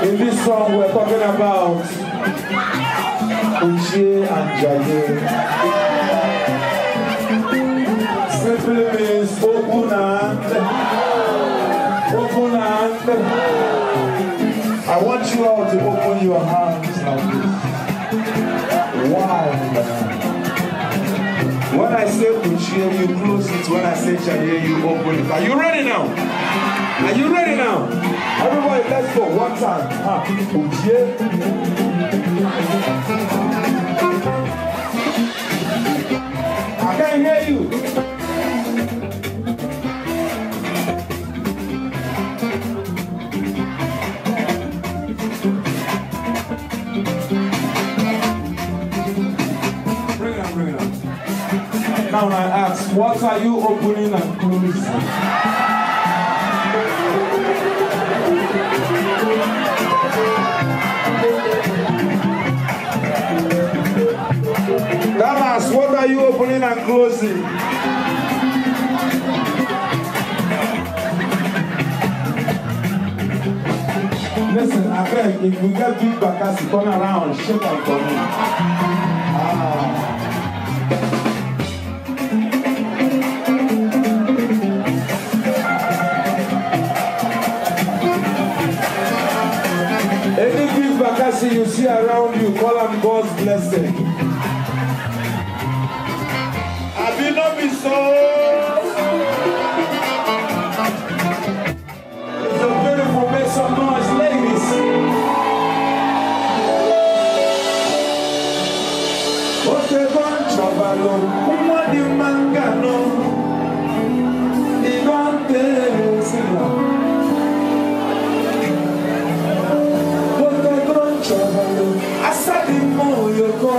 In this song we're talking about Uche and Jaye. Simply means open hand. Open hand. I want you all to open your hands like this. Wow. When I say Uche, you close it. When I say Jaye, you open it. Are you ready now? Are you ready now? Everybody, let's go. One time. I can't hear you. Bring it on, bring it on. Now I ask, what are you opening and closing? Damas, what are you opening and closing? Listen, I beg, if we get big backers, turn around, shake and come in. Any big backers you see around you, call them God's blessing. So, it's a beautiful, make some noise, ladies. What a bunch of alone, what the mangano, the mountains. What a bunch of alone, I said the more you go.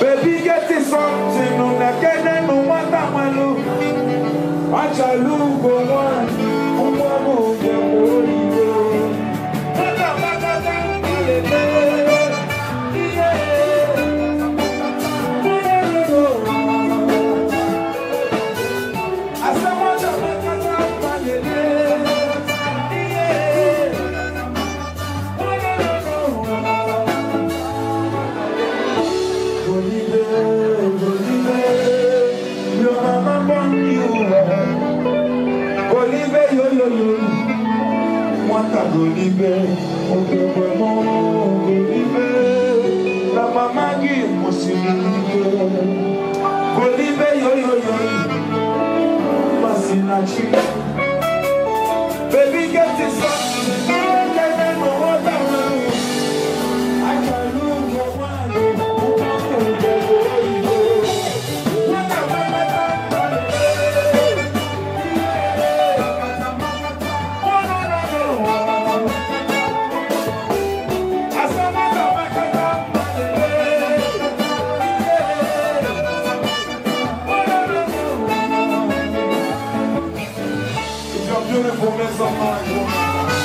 Baby, get this up. Beautiful mess of mine.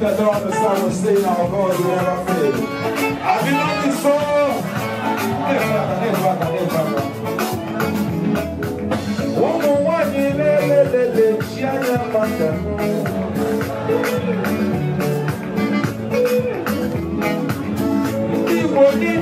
That don't understand what's saying, our God will never fail. I belong to soul. One in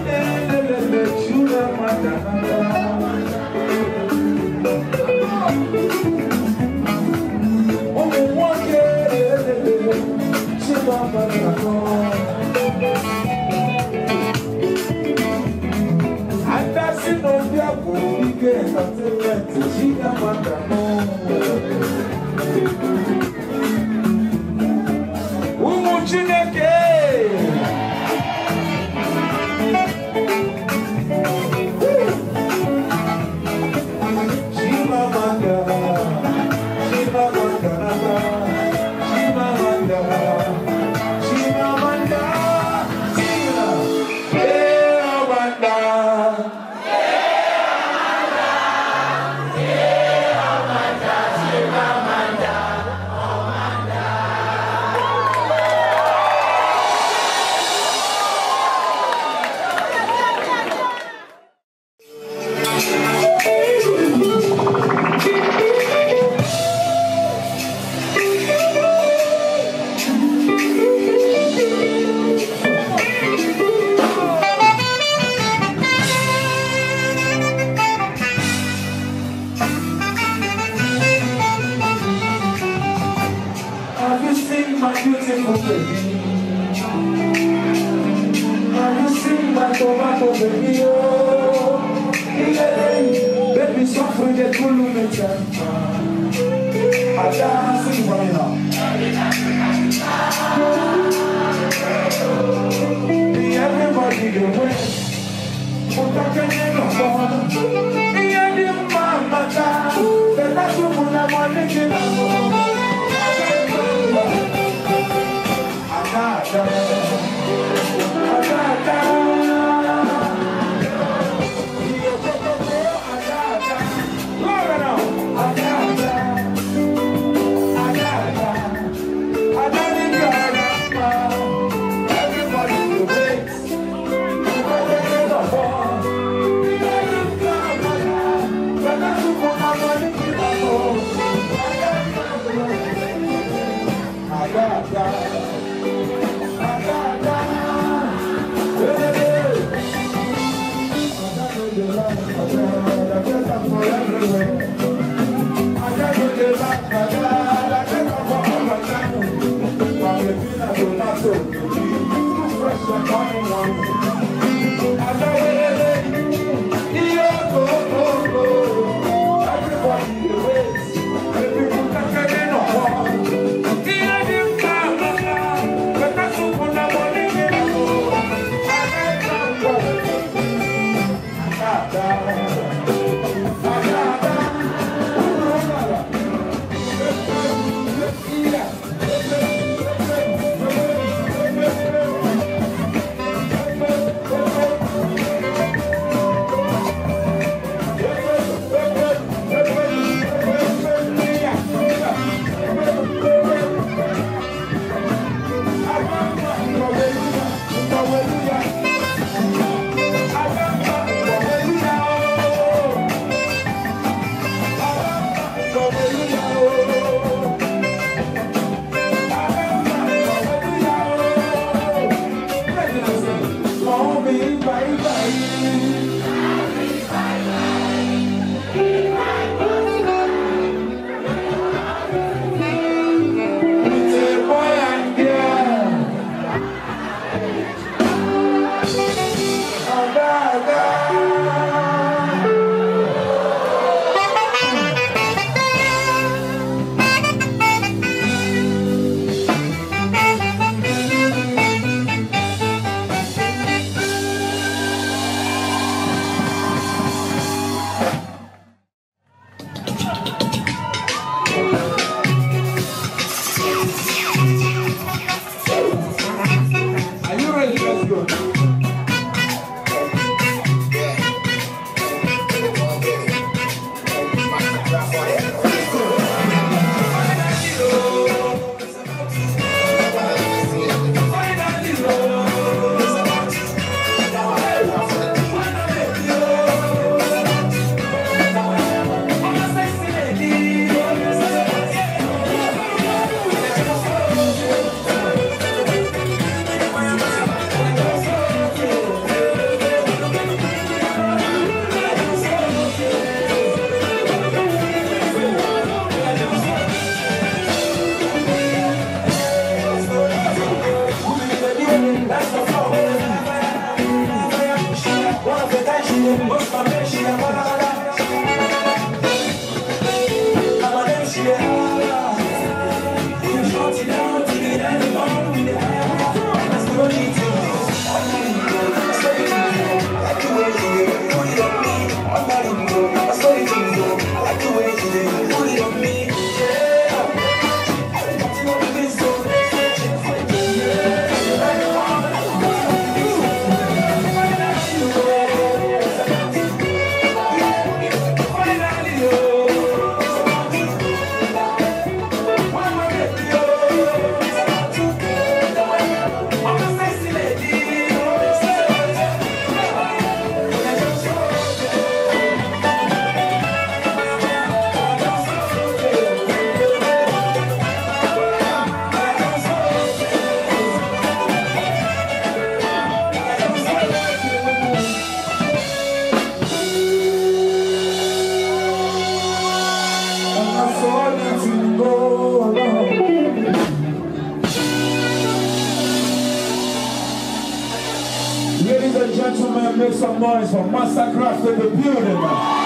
Make some noise for Mastercraft in the building.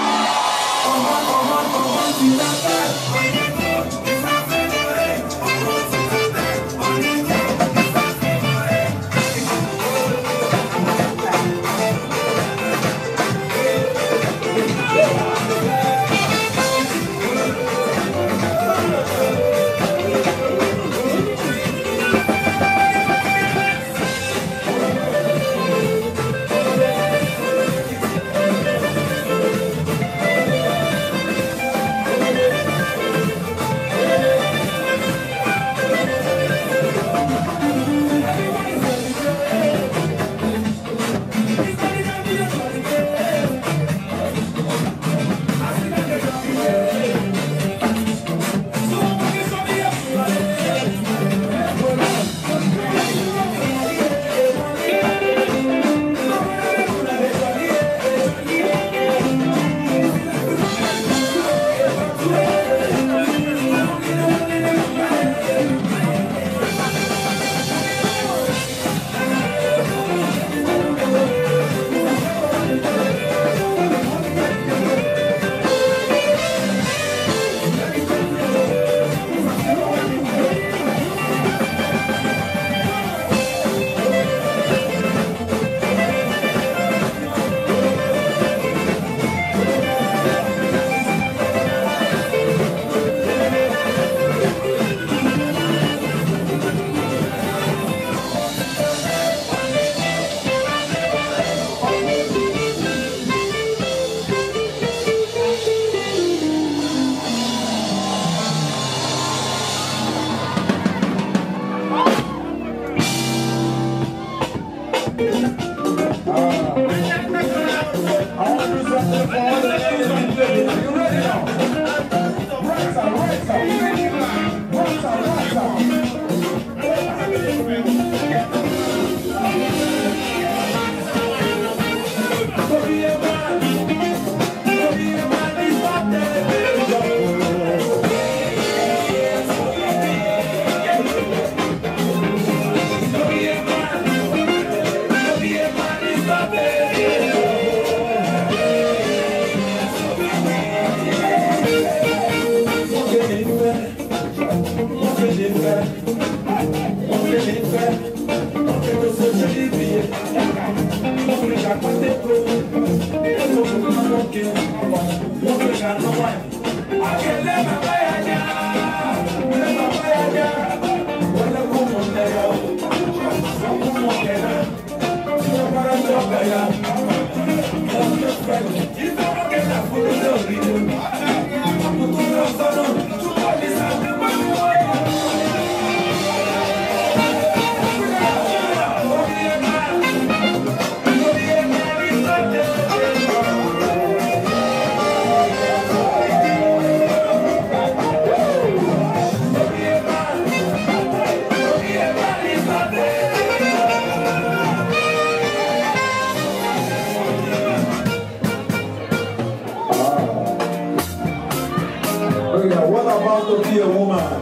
What about to be a woman?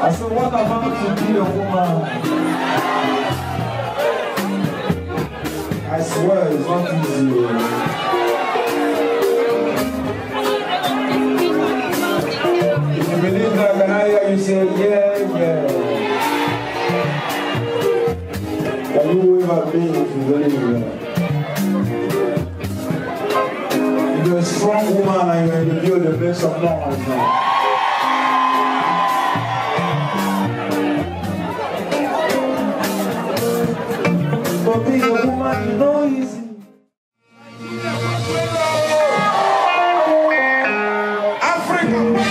I said, what about to be a woman? I swear it's not easy. If you believe that, then I hear you say, yeah, yeah. You ever been if you believe that? You're a strong woman and you endure the best of love as well. But being a woman is not easy. African woman,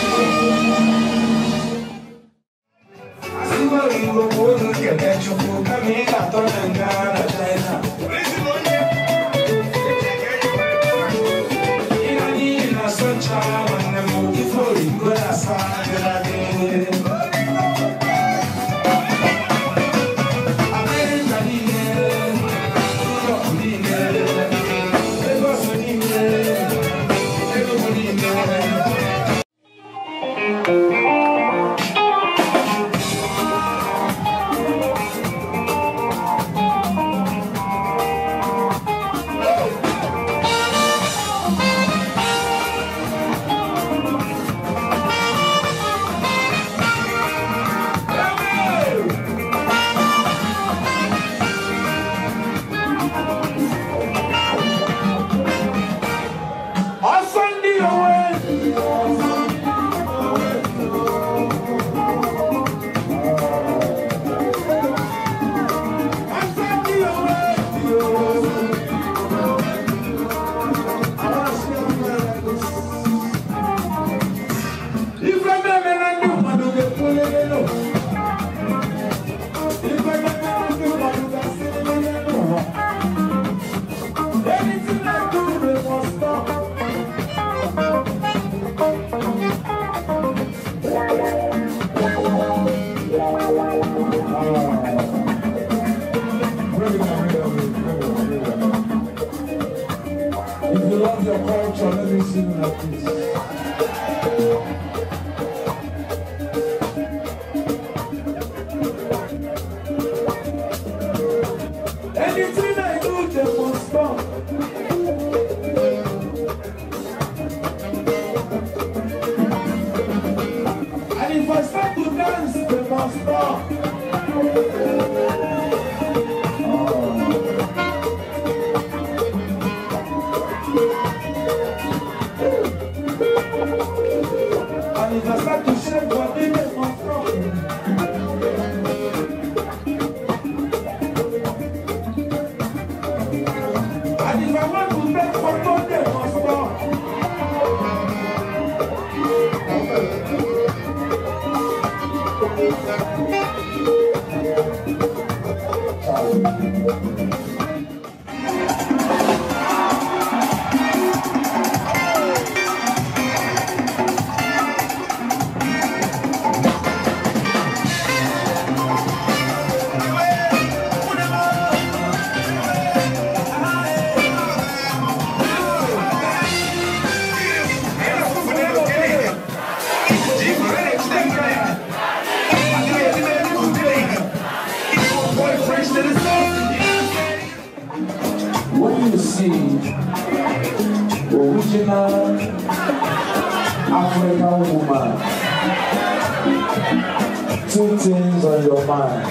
two things on your mind.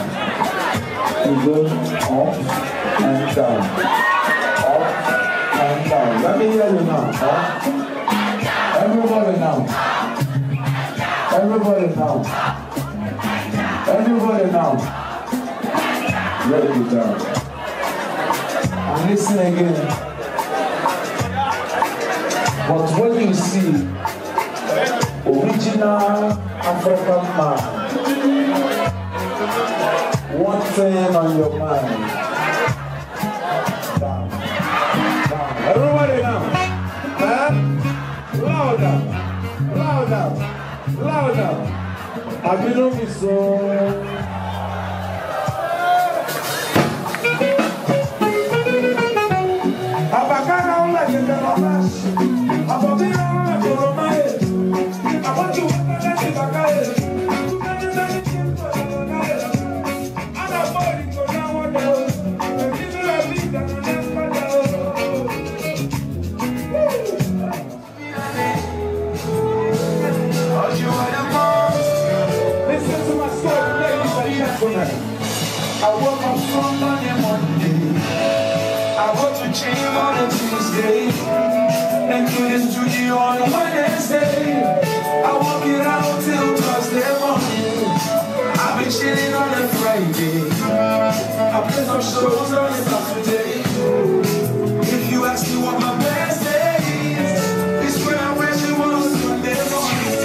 fingers up and down, up and down. Let me hear you now. Up. Everybody now. Everybody now. Everybody now. Let it be down. And listen again. But when you see original African man, one thing on your mind. Down, down. Everybody now. Louder, louder, louder. Have you noticed so? I woke up from Monday. I go to gym on a Tuesday and to the studio on Wednesday. I walk it out till Thursday morning. I've been chilling on a Friday. I play some shows on a Saturday. If you ask me what my best day is, it's when I wish it was Sunday morning.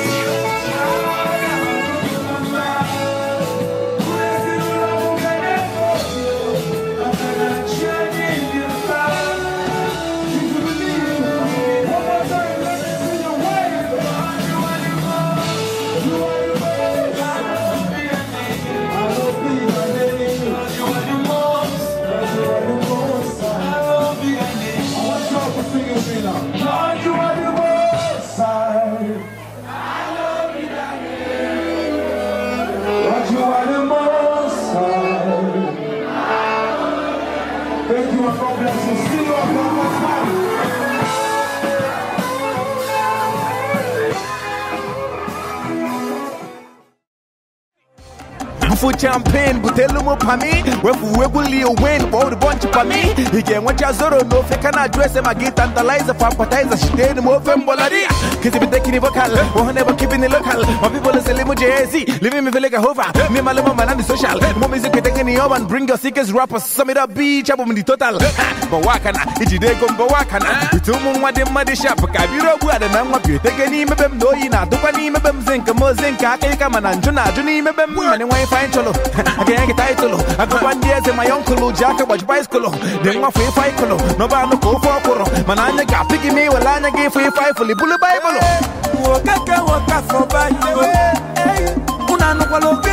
Champagne, butelo mo pami, wefu weguli win, bold bunch pami. Again, what Yazoro no can address them again, tantalizer, fampatizer, she did more femboladi. Kiss it taking the vocal, or never keeping the local. My people is a limo JZ, living me like a hover. Me, my little man, and the social. More music taking the oven, bring your sickest rappers, summit up beach, up in the total. But wakana, it's a day gone, but wakana. We two moon what the muddy shop, Kabiro, and I'm what you take any of them, Doina, Dupanima, Zinka, Mozinka, Ekaman, and Juna, Junima, and I find. I can't get title. I go 1 years in my uncle, Jack, watch bicycle. Then one free fight color. No bad no go for coro. Manana got picking me while I gave free five for the bullet Bible. Walk up for by the way. Una no